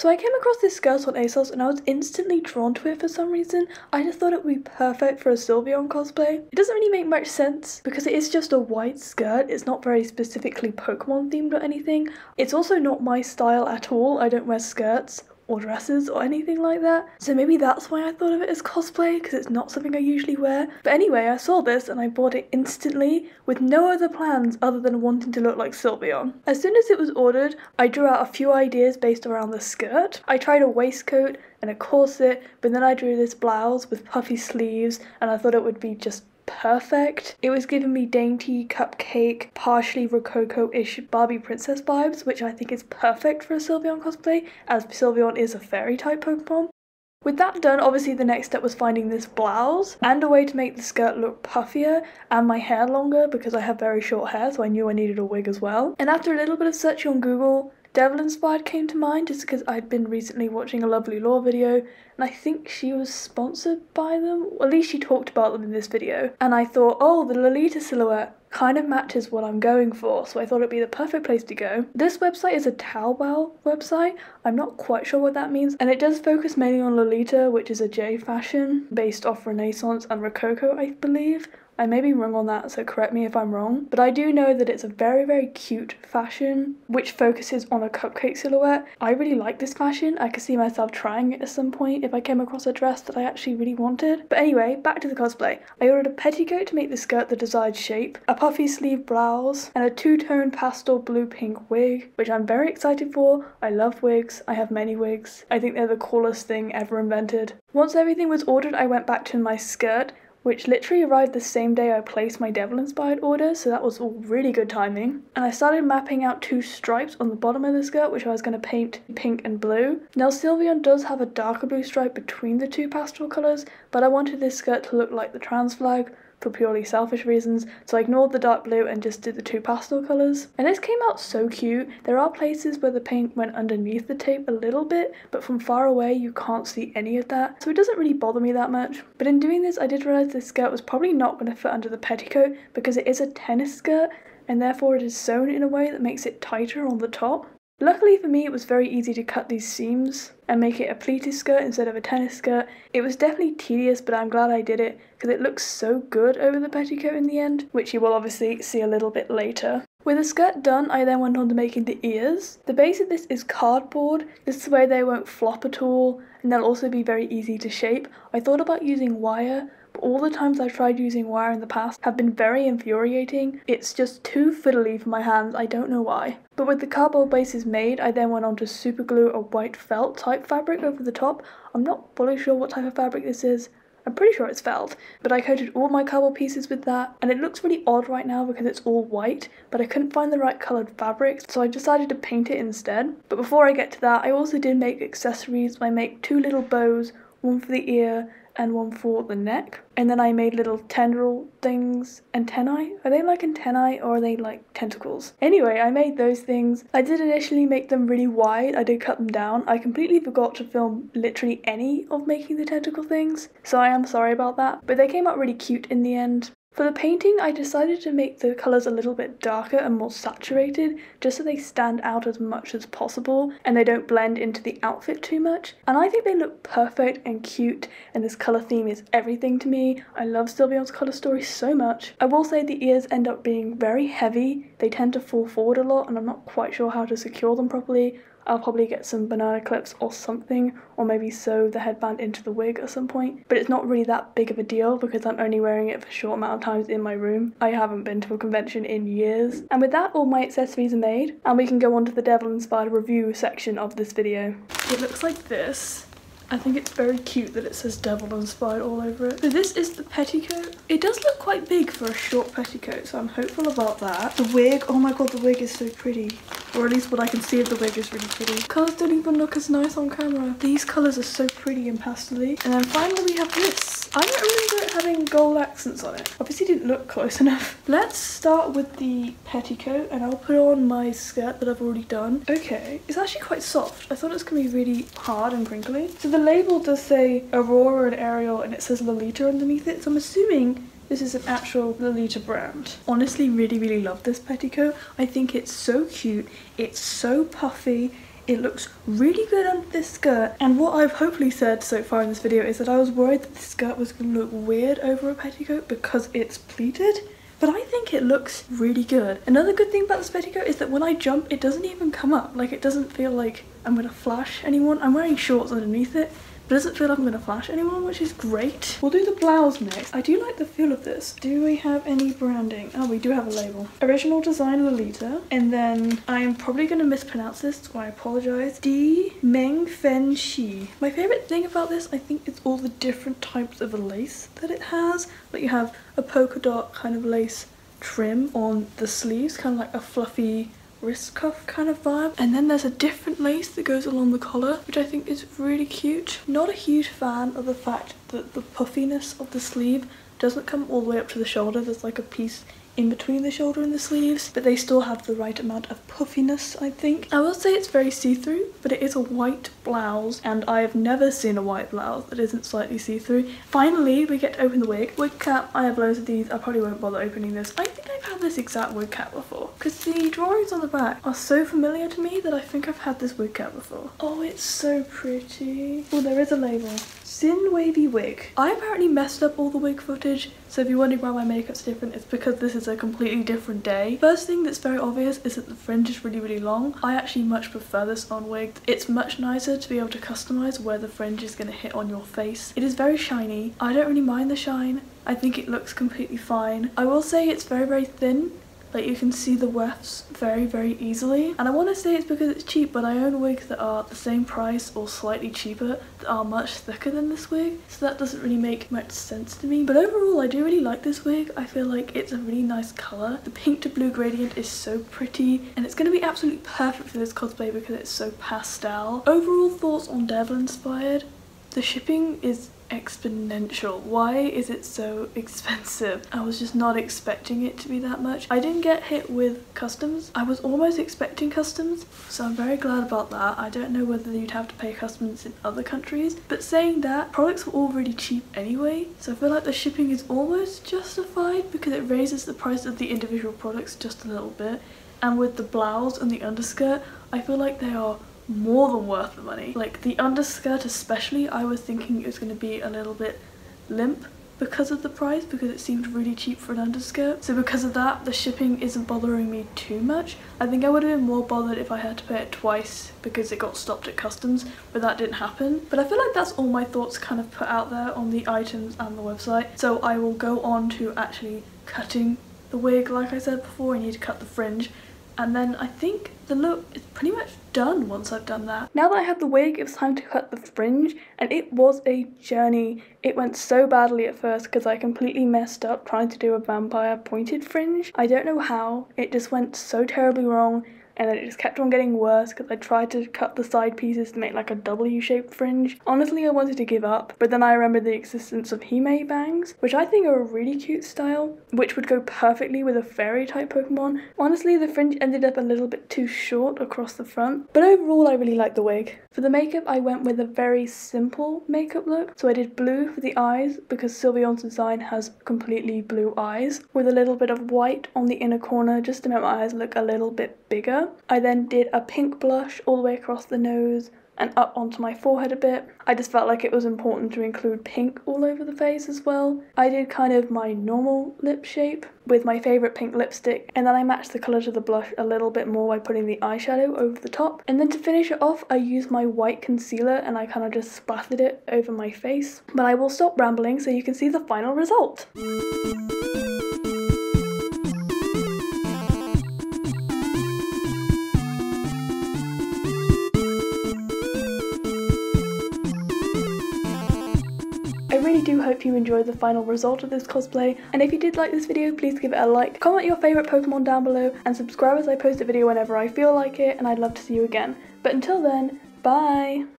So I came across this skirt on ASOS and I was instantly drawn to it for some reason. I just thought it would be perfect for a Sylveon cosplay. It doesn't really make much sense because it is just a white skirt. It's not very specifically Pokemon themed or anything. It's also not my style at all. I don't wear skirts or dresses or anything like that, so maybe that's why I thought of it as cosplay, because it's not something I usually wear. But anyway, I saw this and I bought it instantly with no other plans other than wanting to look like Sylveon. As soon as it was ordered, I drew out a few ideas based around the skirt. I tried a waistcoat and a corset, but then I drew this blouse with puffy sleeves and I thought it would be just perfect. It was giving me dainty cupcake, partially rococo-ish Barbie princess vibes, which I think is perfect for a Sylveon cosplay, as Sylveon is a fairy type Pokemon. With that done, obviously the next step was finding this blouse and a way to make the skirt look puffier and my hair longer, because I have very short hair, so I knew I needed a wig as well. And after a little bit of search on Google, Devil Inspired came to mind, just because I'd been recently watching a Lovely Law video and I think she was sponsored by them, or at least she talked about them in this video, and I thought, oh, the Lolita silhouette kind of matches what I'm going for, so I thought it'd be the perfect place to go. This website is a Talwell website, I'm not quite sure what that means, and it does focus mainly on Lolita, which is a J fashion based off Renaissance and Rococo, I believe. I may be wrong on that, so correct me if I'm wrong, but I do know that it's a very, very cute fashion which focuses on a cupcake silhouette. I really like this fashion. I could see myself trying it at some point if I came across a dress that I actually really wanted. But anyway, back to the cosplay. I ordered a petticoat to make the skirt the desired shape, a puffy sleeve blouse, and a two-tone pastel blue-pink wig, which I'm very excited for. I love wigs. I have many wigs. I think they're the coolest thing ever invented. Once everything was ordered, I went back to my skirt, which literally arrived the same day I placed my Devil Inspired order, so that was all really good timing. And I started mapping out two stripes on the bottom of the skirt, which I was going to paint pink and blue. Now Sylveon does have a darker blue stripe between the two pastel colours, but I wanted this skirt to look like the trans flag for purely selfish reasons, so I ignored the dark blue and just did the two pastel colours. And this came out so cute. There are places where the paint went underneath the tape a little bit, but from far away you can't see any of that, so it doesn't really bother me that much. But in doing this, I did realise this skirt was probably not going to fit under the petticoat, because it is a tennis skirt and therefore it is sewn in a way that makes it tighter on the top. Luckily for me, it was very easy to cut these seams and make it a pleated skirt instead of a tennis skirt. It was definitely tedious, but I'm glad I did it because it looks so good over the petticoat in the end, which you will obviously see a little bit later. With the skirt done, I then went on to making the ears. The base of this is cardboard. This is the way they won't flop at all, and they'll also be very easy to shape. I thought about using wire, but all the times I've tried using wire in the past have been very infuriating. It's just too fiddly for my hands, I don't know why. But with the cardboard bases made, I then went on to super glue a white felt type fabric over the top. I'm not fully sure what type of fabric this is. I'm pretty sure it's felt, but I coated all my cardboard pieces with that, and it looks really odd right now because it's all white, but I couldn't find the right coloured fabric, so I decided to paint it instead. But before I get to that, I also did make accessories. I made two little bows, one for the ear and one for the neck, and then I made little tendril things. Antennae? Are they like antennae or are they like tentacles? Anyway, I made those things. I did initially make them really wide. I did cut them down. I completely forgot to film literally any of making the tentacle things, so I am sorry about that, but they came out really cute in the end. For the painting, I decided to make the colours a little bit darker and more saturated, just so they stand out as much as possible and they don't blend into the outfit too much. And I think they look perfect and cute, and this colour theme is everything to me. I love Sylveon's colour story so much. I will say the ears end up being very heavy. They tend to fall forward a lot and I'm not quite sure how to secure them properly. I'll probably get some banana clips or something, or maybe sew the headband into the wig at some point, but it's not really that big of a deal because I'm only wearing it for a short amount of times in my room. I haven't been to a convention in years. And with that, all my accessories are made and we can go on to the Devil Inspired review section of this video. It looks like this. I think it's very cute that it says Devil Inspired all over it. So this is the petticoat. It does look quite big for a short petticoat, so I'm hopeful about that. The wig, oh my god, the wig is so pretty. Or at least what I can see of the wig is really pretty. Colours don't even look as nice on camera. These colours are so pretty and pastel-y. And then finally we have this. I don't remember it having gold accents on it. Obviously didn't look close enough. Let's start with the petticoat and I'll put on my skirt that I've already done. Okay, it's actually quite soft. I thought it was going to be really hard and crinkly. So the label does say Aurora and Ariel and it says Lolita underneath it, so I'm assuming this is an actual Lolita brand. Honestly, really love this petticoat. I think it's so cute, it's so puffy, It looks really good under this skirt, and what I've hopefully said so far in this video is that I was worried that this skirt was going to look weird over a petticoat because it's pleated, but I think it looks really good. Another good thing about this petticoat is that when I jump it doesn't even come up, like it doesn't feel like I'm going to flash anyone. I'm wearing shorts underneath it, but it doesn't feel like I'm going to flash anyone, which is great. We'll do the blouse next. I do like the feel of this. Do we have any branding? Oh, we do have a label. Original design Lolita. And then I'm probably going to mispronounce this, so I apologise. Di Meng Fen Shi. My favourite thing about this, I think, is all the different types of lace that it has. Like you have a polka dot kind of lace trim on the sleeves, kind of like a fluffy wrist cuff kind of vibe, and then there's a different lace that goes along the collar, which I think is really cute. Not a huge fan of the fact that the puffiness of the sleeve doesn't come all the way up to the shoulder. There's like a piece in between the shoulder and the sleeves, but they still have the right amount of puffiness, I think. I will say it's very see-through, but it is a white blouse, and I have never seen a white blouse that isn't slightly see-through. Finally, we get to open the wig. Wig cap, I have loads of these. I probably won't bother opening this. I think I've had this exact wig cap before, because the drawings on the back are so familiar to me that I think I've had this wig cap before. Oh, it's so pretty. Oh, there is a label. Sin Wavy Wig. I apparently messed up all the wig footage, so if you're wondering why my makeup's different, it's because this is a completely different day. First thing that's very obvious is that the fringe is really, really long. I actually much prefer this on wig. It's much nicer to be able to customise where the fringe is going to hit on your face. It is very shiny. I don't really mind the shine. I think it looks completely fine. I will say it's very, very thin. Like, you can see the wefts very, very easily. And I want to say it's because it's cheap, but I own wigs that are the same price or slightly cheaper that are much thicker than this wig. So that doesn't really make much sense to me. But overall, I do really like this wig. I feel like it's a really nice colour. The pink to blue gradient is so pretty. And it's going to be absolutely perfect for this cosplay because it's so pastel. Overall thoughts on Devil Inspired. The shipping is exponential. Why is it so expensive? I was just not expecting it to be that much. I didn't get hit with customs. I was almost expecting customs, so I'm very glad about that. I don't know whether you'd have to pay customs in other countries, but saying that, products were all really cheap anyway, so I feel like the shipping is almost justified because it raises the price of the individual products just a little bit, and with the blouse and the underskirt, I feel like they are more than worth the money. Like the underskirt especially, I was thinking it was going to be a little bit limp because of the price, because it seemed really cheap for an underskirt. So because of that, the shipping isn't bothering me too much. I think I would have been more bothered if I had to pay it twice because it got stopped at customs, but that didn't happen. But I feel like that's all my thoughts kind of put out there on the items and the website. So I will go on to actually cutting the wig. Like I said before, I need to cut the fringe. And then I think the look is pretty much done once I've done that. Now that I have the wig, it was time to cut the fringe, and it was a journey. It went so badly at first because I completely messed up trying to do a vampire pointed fringe. I don't know how, it just went so terribly wrong, and then it just kept on getting worse because I tried to cut the side pieces to make like a W-shaped fringe. Honestly, I wanted to give up, but then I remembered the existence of Hime bangs, which I think are a really cute style, which would go perfectly with a fairy type Pokemon. Honestly, the fringe ended up a little bit too short across the front, but overall I really like the wig. For the makeup, I went with a very simple makeup look. So I did blue for the eyes because Sylveon's design has completely blue eyes, with a little bit of white on the inner corner just to make my eyes look a little bit bigger. I then did a pink blush all the way across the nose and up onto my forehead a bit. I just felt like it was important to include pink all over the face as well. I did kind of my normal lip shape with my favourite pink lipstick, and then I matched the colour to the blush a little bit more by putting the eyeshadow over the top. And then to finish it off, I used my white concealer and I kind of just splattered it over my face. But I will stop rambling so you can see the final result. Hope you enjoyed the final result of this cosplay, and if you did like this video, please give it a like, comment your favourite Pokemon down below, and subscribe as I post a video whenever I feel like it, and I'd love to see you again. But until then, bye!